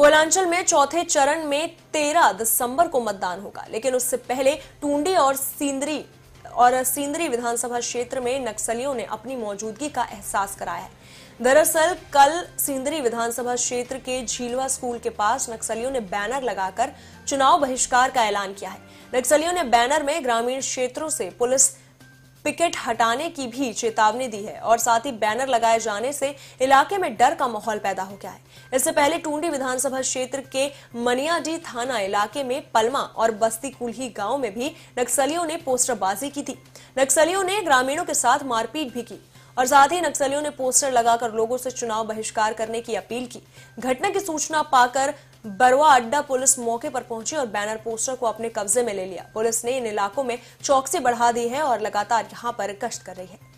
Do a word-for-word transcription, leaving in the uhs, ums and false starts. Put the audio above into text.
कोयलांचल में चौथे चरण में तेरह दिसंबर को मतदान होगा, लेकिन उससे पहले टुंडी और सिंदरी और सिंदरी विधानसभा क्षेत्र में नक्सलियों ने अपनी मौजूदगी का एहसास कराया है। दरअसल कल सिंदरी विधानसभा क्षेत्र के झीलवा स्कूल के पास नक्सलियों ने बैनर लगाकर चुनाव बहिष्कार का ऐलान किया है। नक्सलियों ने बैनर में ग्रामीण क्षेत्रों से पुलिस पिकेट हटाने की भी चेतावनी दी है और साथ ही बैनर लगाए जाने से इलाके में डर का माहौल पैदा हो गया है। इससे पहले टुंडी विधानसभा क्षेत्र के मनियाजी थाना इलाके में पल्मा और बस्ती कुल्ही गांव में भी नक्सलियों ने पोस्टरबाजी की थी। नक्सलियों ने ग्रामीणों के साथ मारपीट भी की और साथ ही नक्सलियों ने पोस्टर लगाकर लोगों से चुनाव बहिष्कार करने की अपील की। घटना की सूचना पाकर बरवा अड्डा पुलिस मौके पर पहुंची और बैनर पोस्टर को अपने कब्जे में ले लिया। पुलिस ने इन इलाकों में चौकसी बढ़ा दी है और लगातार यहां पर गश्त कर रही है।